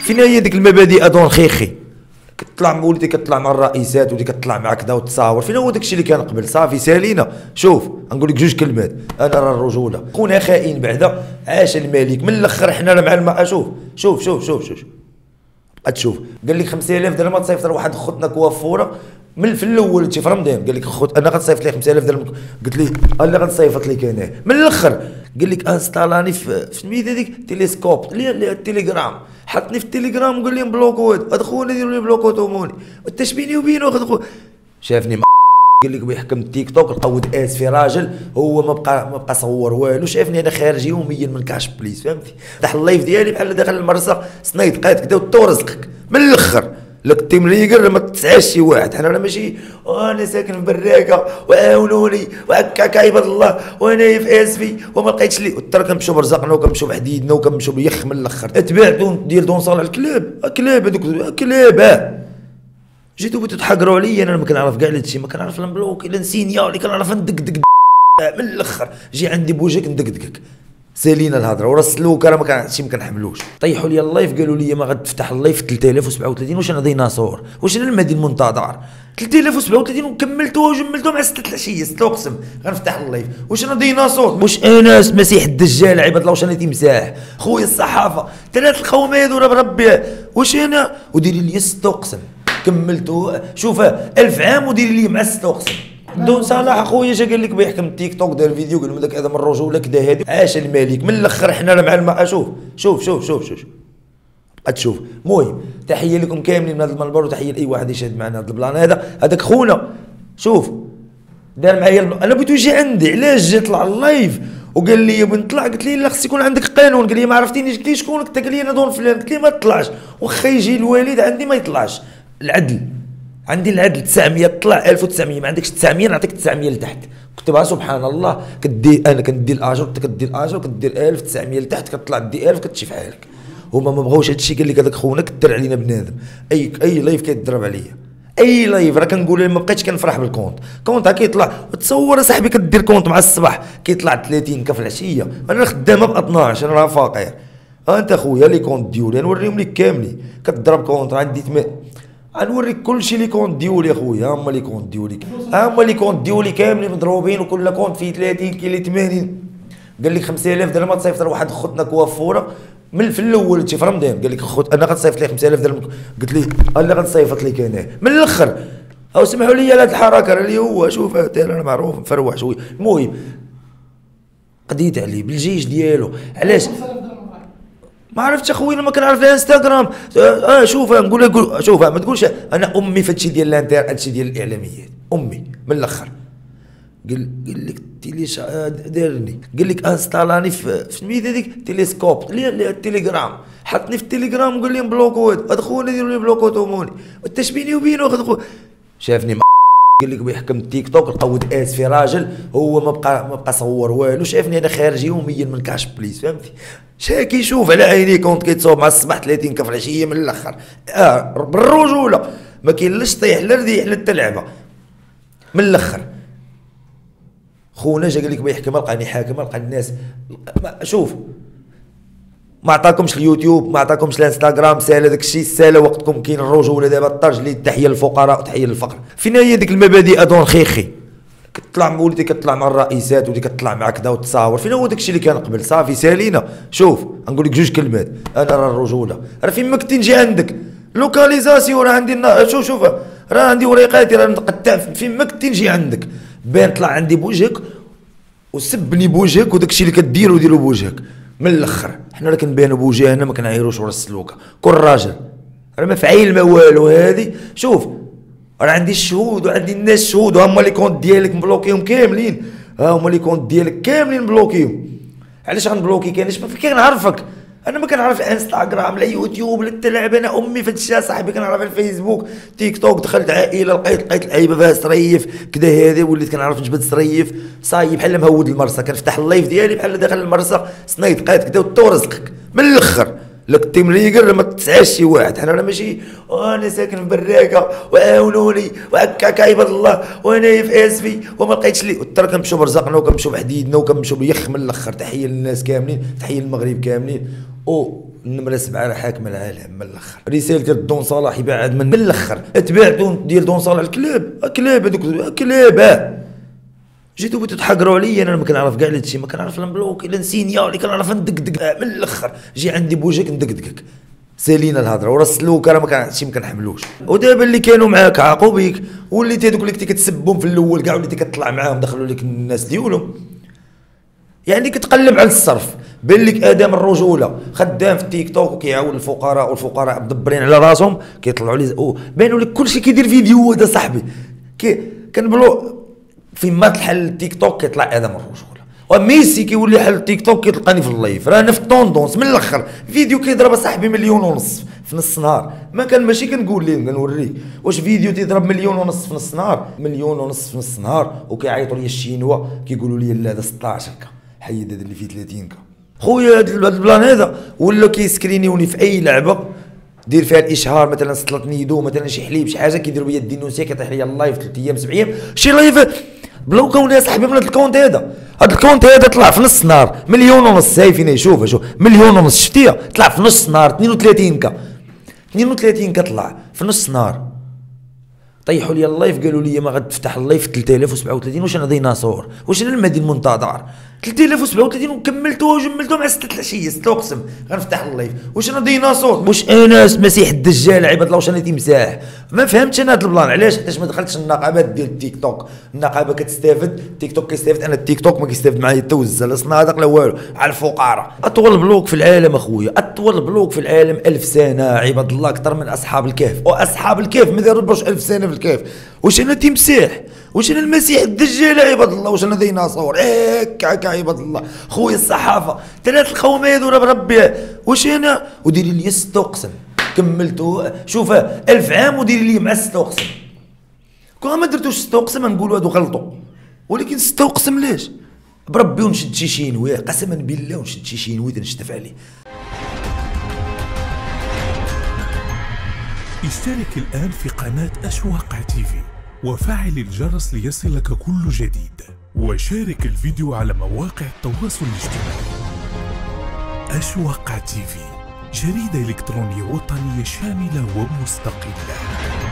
فين هي ديك المبادئ دون خيخي؟ كتطلع مع ولدي، كتطلع مع الرئيسات، ولدي كتطلع مع كذا وتصاور. فين هو داكشي اللي كان قبل؟ صافي سالينا. شوف نقول لك جوج كلمات، انا راه الرجوله كونها خائن بعدا. عاش الملك من الاخر. حنا راه مع المراه. شوف تشوف قال لك 5000 درهم تصيفط لواحد خوتنا كوافوره من في الاول تي في رمضان. قال لك خوت انا غنصيفط لك 5000 درهم. قلت لي انا غنصيفط لك انا من الاخر. قال لك انستالاني في سميتها هذيك تيليسكوب اللي التليجرام. حطني في التليجرام وقال لي بلوكو هذا خونا ديروا لي بلوكو توموني انت بيني وبينه. شافني قال لك بيحكم التيك توك لقاو داس في راجل هو ما بقى صور والو. شافني انا خارج يوميا من كاش بليس، فهمتي؟ تحت اللايف ديالي بحال داخل المرسى سنايد قاد كدا وتو رزقك من الاخر. لك تيم ليغر ما تسعاش شي واحد. حنا ماشي انا ساكن في براكه وعاونوني وهكاك عباد الله وانا في اسفي وما لقيتش لي. ترى كنمشيو برزقنا وكنمشيو بحديدنا وكنمشيو بيخ من الاخر. تبعت دير دونصال على الكلاب كلاب هذوك كلاب. جيتو بغيتو تحقروا عليا. انا ما كنعرف كاع هادشي، ما كنعرف نبلوك الا نسينيا، ولا كنعرف ندقدق من الاخر. جي عندي بوجهك ندقدقك. سالينا الهضره ورا السلوك راه ما كنحملوش. طيحوا لي اللايف قالوا لي ما غتفتح اللايف 3037. واش انا ديناصور؟ واش انا المهدي المنتظر؟ 3037 وكملتوه وجملتوه مع 6 العشيه 6 اقسم غنفتح اللايف. واش انا ديناصور؟ واش انا مسيح الدجال عباد الله؟ واش انا تمساح خويا الصحافه ثلاث القوميد ورا بربي؟ واش انا؟ وديري لي 6 اقسم كملتو. شوف 1000 عام وديري لي مع 6 اقسم. دون صلاح خويا جا قال لك بيحكم التيك توك دار فيديو قال لهم داك هذا من الرجوله كدا هادي. عاش الملك من الاخر. حنا راه مع الماء. شوف تشوف. المهم تحيه لكم كاملين من هذا المنبر، وتحيه لاي واحد يشاهد معنا هذا البلان. هذاك خونا شوف دار معايا انا بغيتو يجي عندي. علاش جا طلع اللايف وقال لي بنطلع طلع؟ قلت لي لا خص يكون عندك قانون. قال لي ما عرفتينيش. قلت لي شكون؟ قال لي انا دون فلان. قلت لي ما تطلعش واخا يجي الوالد عندي ما يطلعش. العدل عندي، العدل 900 طلع 1900. ما عندكش 900 نعطيك 900 لتحت كتبها. سبحان الله كدير انا كندير الاجر انت كدير الاجر وكدير 1900 لتحت كطلع دي 1000 كتمشي في حالك. هما ما بغاوش هادشي. قال لك هذاك خونا كدر علينا بنادم. اي لايف كيتضرب عليا، اي لايف راه كنقول ما بقيتش كنفرح بالكونت ها كيطلع. تصور صاحبي كدير كونت مع الصباح كيطلع 30 كف العشيه. انا خدامه ب 12 انا راه فقير. انت خويا لي كونت ديولي نوريهم لك كاملين كتضرب كونت. عندي غنوريك كلشي لي كونت ديولي اخويا. هما لي كونت ديولي كاملين مضروبين وكل كونت فيه 30 كيلو 80. قال لك 5000 درهم تصيفط لواحد خوتنا كوافوره من في الاول تي في رمضان. قال لك خوت انا غنصيفط لك 5000 درهم. قلت ليه انا غنصيفط لك انا من الاخر. او سمحوا لي على هاد الحركه راه اللي هو شوف انا معروف مفروح شويه. المهم قضيت عليه بالجيش ديالو. علاش ما عرفتش اخويا؟ انا ما كنعرف الانستغرام. شوف نقول شوف ما تقولش انا امي في هادشي ديال الانتر هادشي ديال الاعلاميات امي من الاخر. قال لك تيليش دارني. قال لك انستالاني في سميتها هذيك تيليسكوب اللي التليجرام. حطني في التليجرام وقال لي بلوكو هذا خونا ديروا لي بلوكو توموني انت بيني وبينه. شافني قال لك بيحكم التيك توك لقاو داس في راجل هو ما بقى صور والو. شافني انا خارج يوميا من كاش بليس، فهمتي؟ شاكي يشوف على عيني كونت كيتصوب مع الصباح 30 كف العشيه من الاخر. بالرجوله ما كاين لاش طيح لا ريح لا تلعبه من الاخر. خونا جا قال لك بيحكم لقاني حاكم لقى الناس. شوف ما عطاكمش اليوتيوب ما عطاكمش الانستغرام سالا داكشي سالا وقتكم. كاين الرجوله دابا الطرج لي. تحيه للفقراء وتحيه للفقر. فين هي ديك المبادئ دون خيخي؟ كتطلع مع ولدي كتطلع مع الرئيسات ولدي كتطلع مع كذا وتصاور. فين هو داكشي اللي كان قبل؟ صافي سالينا. شوف نقول لك جوج كلمات، انا راه الرجوله راه فين ما كنتي نجي عندك. لوكاليزاسيون راه عندي شوف راه عندي وريقاتي راه نقطع. فين ما كنتي نجي عندك بان طلع عندي بوجهك وسبني بوجهك وداكشي اللي كديرو ديرو بوجهك من الاخر. حنا راه كنبانو بوجهنا ما كنعايروش ورا السلوكه. كل راجل راه ما فعيل ما والو. هادي شوف راه عندي الشهود وعندي الناس شهود. هما لي كونت ديالك مبلوكيهم كاملين. هما لي كونت ديالك كاملين مبلوكيهم. علاش غنبلوكي كانش؟ ما كنعرفك انا ما كنعرف انستغرام لا يوتيوب لا تلعب. انا امي في هادشي صاحبي كنعرف الفيسبوك تيك توك. دخلت عائله لقيت العيبه فيها سريف كدا هادي وليت كنعرف نجبد سريف صايب بحال مهود المرسى. كنفتح اللايف ديالي بحال داخل المرسى سنايد قايد كدا وتو رزقك من الاخر. لك التمليقر ما تسعاش شي واحد. انا ماشي انا ساكن في براكه وعاونوني وهكا كايبر الله وانا في اسفي وما لقيتش لي، ترى كنمشيو برزقنا وكنمشيو بحديدنا وكنمشيو بيخ من الاخر. تحيه للناس كاملين، تحيه للمغرب كاملين، النمره 7 راه حاكمه العالم من الاخر. رساله ديال دون صلاح يبعد من الاخر، اتباع ديال دون صلاح الكلاب كلاب هذوك كلاب. جيتو بغيتو تحقروا عليا، انا ما كنعرف كاع هادشي، ما كنعرف لا مبلوك الا نسينيا ولا كنعرف ندقدق من الاخر. جي عندي بوجهك ندقدقك، سالينا الهضره ورا السلوك راه ما كنحملوش. ودابا اللي كانوا معاك عاقوا بيك، وليتي هذوك اللي كنتي كتسبهم في الاول كاع وليتي كتطلع معاهم، دخلوا لك الناس ديولهم. يعني كتقلب على الصرف، بان لك ادم الرجوله خدام في التيك توك وكيعاون الفقراء، والفقراء مدبرين على راسهم كيطلعوا لي بانوا لك كلشي كيدير فيديو. هذا صاحبي كنبلو في ما تحل التيك توك كيطلع ادم الرجوله، وميسي كيولي حل التيك توك كتلقاني في اللايف، راه انا في الطوندونس من الاخر. فيديو كيضرب صاحبي 1.5 مليون في نص نهار، ما كان ماشي كنقول ليه كنوريه واش فيديو تيضرب 1.5 مليون في نص نهار، 1.5 مليون في نص نهار، وكيعيطوا لي الشينوا كيقولوا لي لا هذا 16 كا حيد هذا اللي فيه 30 كا. خويا هاد البلان هذا ولا كيسكرينيوني في اي لعبه دير فيها الاشهار، مثلا سطلت نيدو مثلا شي حليب شي حاجه كيديروا بيا الدينوسيه كيطيح ليا اللايف 3 ايام 7 ايام شي لايف بلوكاوني يا صاحبي من هاد الكونت هذا. هاد الكونت هذا طلع في نص نهار 1.5 مليون، هايفين يشوفها شوف 1.5 مليون شفتيها، طلع في نص نهار 32 كا طلع في نص نهار. طيحوا لي اللايف قالوا لي ما غتفتح اللايف 3037، واش انا ديناصور واش انا المهدي المنتظر 3037 وكملتوها وجملتوها مع 6 العشيه 6 اقسم غنفتح اللايف، واش انا ديناصور واش انا المسيح الدجال عباد الله واش انا تمساح. ما فهمتش انا هذا البلان علاش، حيتاش ما دخلتش النقابات ديال التيك توك. النقابه كتستافد، التيك توك كيستافد، انا التيك توك ما كيستافد معايا حتى وزه لا صنادق لا والو على الفقراء. اطول بلوك في العالم اخويا، اطول بلوك في العالم 1000 سنه عباد الله، اكثر من اصحاب الكهف، واصحاب الكهف ما داروش 1000 سنه في الكهف. واش انا تمساح واش انا المسيح الدجال عباد الله واش انا ديناصور هكاك عباد الله. خويا الصحافه 3 القوميد ورا بربي واش انا، وديري لي 6 اقسم كملتو شوف 1000 عام وديري لي مع 6 اقسم. كون ما درتوش 6 اقسم نقولوا هادو غلطوا، ولكن 6 اقسم ليش بربي. ونشد شي شينوي قسما بالله، ونشد شي شينوي تنشتف عليه. اشترك الآن في قناة أشواق تيفي وفعل الجرس ليصلك كل جديد، وشارك الفيديو على مواقع التواصل الاجتماعي. أشواق تيفي، جريدة إلكترونية وطنية شاملة ومستقلة.